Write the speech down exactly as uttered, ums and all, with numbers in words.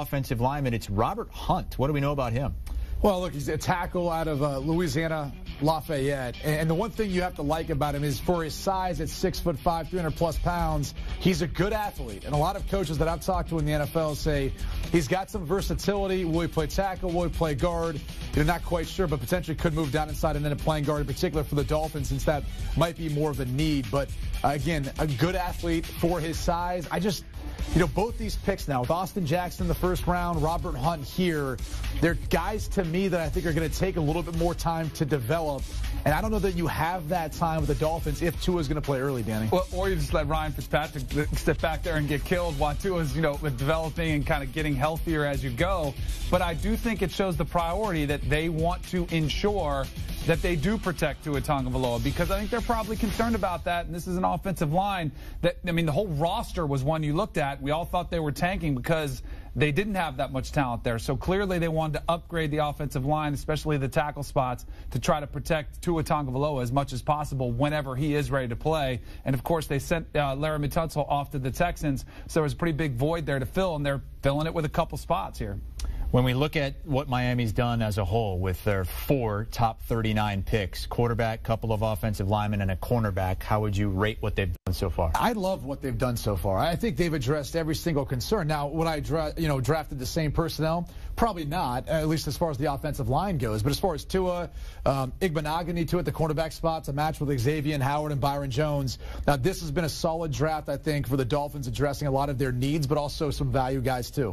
Offensive lineman, it's Robert Hunt. What do we know about him? Well, look, he's a tackle out of uh, Louisiana Lafayette, and the one thing you have to like about him is for his size at six foot five, three hundred plus pounds, he's a good athlete. And a lot of coaches that I've talked to in the N F L say he's got some versatility. Will he play tackle? Will he play guard? You're not quite sure, but potentially could move down inside and end up playing guard, in particular for the Dolphins, since that might be more of a need. But uh, again, a good athlete for his size. I just, you know, both these picks now with Austin Jackson in the first round, Robert Hunt here, they're guys to me that I think are going to take a little bit more time to develop. And I don't know that you have that time with the Dolphins if Tua is going to play early, Danny. Well, or you just let Ryan Fitzpatrick step back there and get killed while Tua is, you know, developing and kind of getting healthier as you go. But I do think it shows the priority that they want to ensure that they do protect Tua Tagovailoa, because I think they're probably concerned about that. And this is an offensive line that, I mean, the whole roster was one you looked at. We all thought they were tanking because they didn't have that much talent there. So clearly they wanted to upgrade the offensive line, especially the tackle spots, to try to protect Tua Tagovailoa as much as possible whenever he is ready to play. And, of course, they sent uh, Laremy Tunsil off to the Texans, so there was a pretty big void there to fill, and they're filling it with a couple spots here. When we look at what Miami's done as a whole with their four top thirty-nine picks, quarterback, couple of offensive linemen, and a cornerback, how would you rate what they've done so far? I love what they've done so far. I think they've addressed every single concern. Now, would I dra you know, drafted the same personnel? Probably not, at least as far as the offensive line goes. But as far as Tua, um, Igbinoghene, Tua at the cornerback spot's a match with Xavier and Howard and Byron Jones. Now, this has been a solid draft, I think, for the Dolphins, addressing a lot of their needs, but also some value guys, too.